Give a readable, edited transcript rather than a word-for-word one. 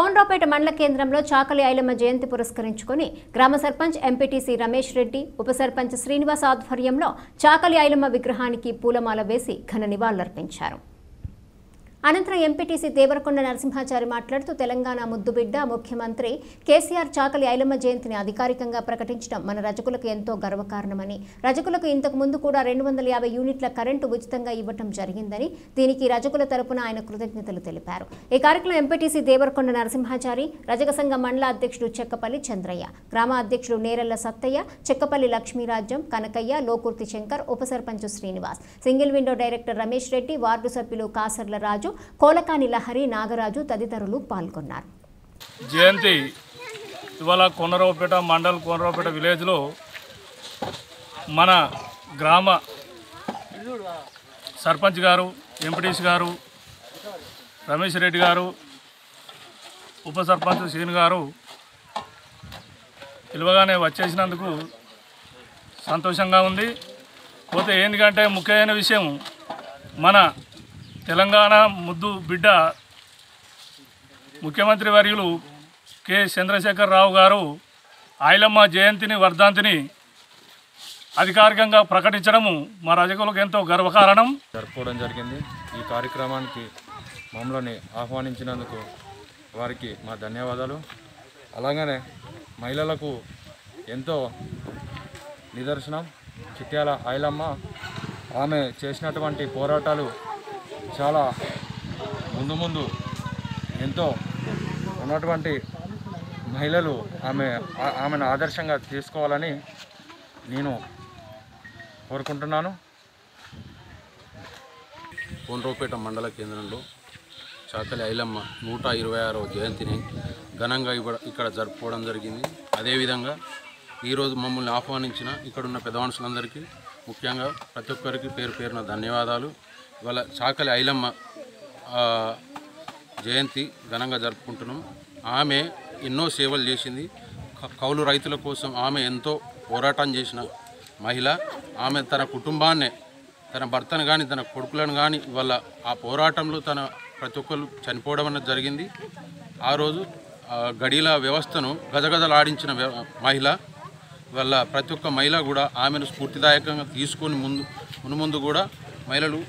कोनरावुपेट मंडल केंद्रंलो चाकली ऐलम्म जयंती पुरस्करिंचुकोनि ग्राम सर्पंच एंपीटीसी रमेश रेड्डी उप सर्पंच श्रीनिवास आध्वर्यंलो चाकली ऐलम्म विग्रहानिकि पूलमाल वेसि घन निवाళులర్పించారు। అనంతరం ఎంపీటీసీ దేవరకొండ నరసింహాచారి మాట్లాడుతూ తెలంగాణ ముద్దుబిడ్డ ముఖ్యమంత్రి కేసీఆర్ చాకలి ఐలమ్మ జయంతిని అధికారికంగా ప్రకటించడం మన రజకులకు ఎంతో గర్వకారణమని, రజకులకు ఇంతకు ముందు కూడా 250 యూనిట్ల కరెంటు ఉచితంగా ఇవ్వడం జరిగిందని, దీనికి రజకుల తరపున ఆయన కృతజ్ఞతలు తెలిపారు। ఈ కార్యక్రమం ఎంపీటీసీ దేవరకొండ నరసింహాచారి, రజక సంఘ మండల అధ్యక్షుడు చెక్కపల్లి చంద్రయ్య, గ్రామ అధ్యక్షుడు నేరల్ల సత్యయ్య, చెక్కపల్లి లక్ష్మీరాజ్యం, కనకయ్య, లోకూర్తి శంకర్, ఉప sarpanch Srinivas, single window director Ramesh Reddy, ward సభ్యులు కాసర్ల రాజు, కోలకాని లహరి, నాగరాజు తదితరులు పాల్గొన్నారు। జయంతి ఇవాళ కోనరావుపేట మండల్ కోనరావుపేట విలేజ్లో మన గ్రామ సర్పంచ్ గారు, ఎంపీటీసీ గారు, రమేష్ రెడ్డి గారు, ఉప సర్పంచ్ శ్రీని గారు పిలువగానే వచ్చేసినందుకు సంతోషంగా ఉంది। పోతే ఏంటంటే ముఖ్యమైన విషయం మన తెలంగాణ ముద్దు బిడ్డ ముఖ్యమంత్రి వర్యులు కె చంద్రశేఖర్ రావు గారు ఐలమ్మ జయంతిని వర్ధంతిని అధికారికంగా ప్రకటించడము మా రాజకులకు ఎంతో గర్వకారణం జరుపుకోవడం జరిగింది। ఈ కార్యక్రమానికి మమ్మల్ని ఆహ్వానించినందుకు వారికి మా ధన్యవాదాలు। అలాగనే మహిళలకు ఎంతో నిదర్శనం చిట్యాల ఐలమ్మ, ఆమె చేసినటువంటి పోరాటాలు చాలా ముందు ముందు ఎంతో ఉన్నటువంటి మహిళలు ఆమెను ఆదర్శంగా తీసుకోవాలని నేను కోరుకుంటున్నాను। కోనరావుపేట మండల కేంద్రంలో చాకలి ఐలమ్మ 126వ జయంతిని ఘనంగా ఇక్కడ జరుపుకోవడం జరిగింది। అదేవిధంగా ఈరోజు మమ్మల్ని ఆహ్వానించిన ఇక్కడున్న పెద్ద మనుషులందరికీ, ముఖ్యంగా ప్రతి ఒక్కరికి పేరు పేరున ధన్యవాదాలు। ఇవాళ చాకలి ఐలమ్మ జయంతి ఘనంగా జరుపుకుంటున్నాం। ఆమె ఎన్నో సేవలు చేసింది। కౌలు రైతుల కోసం ఆమె ఎంతో పోరాటం చేసిన మహిళ। ఆమె తన కుటుంబాన్ని, తన భర్తను కానీ తన కొడుకులను కానీ ఇవాళ ఆ పోరాటంలో తన ప్రతి ఒక్కరు చనిపోవడం అనేది జరిగింది। ఆ రోజు గడీల వ్యవస్థను గజగజలాడించిన మహిళ। ఇవాళ ప్రతి ఒక్క మహిళ కూడా ఆమెను స్ఫూర్తిదాయకంగా తీసుకొని ముందు కూడా మహిళలు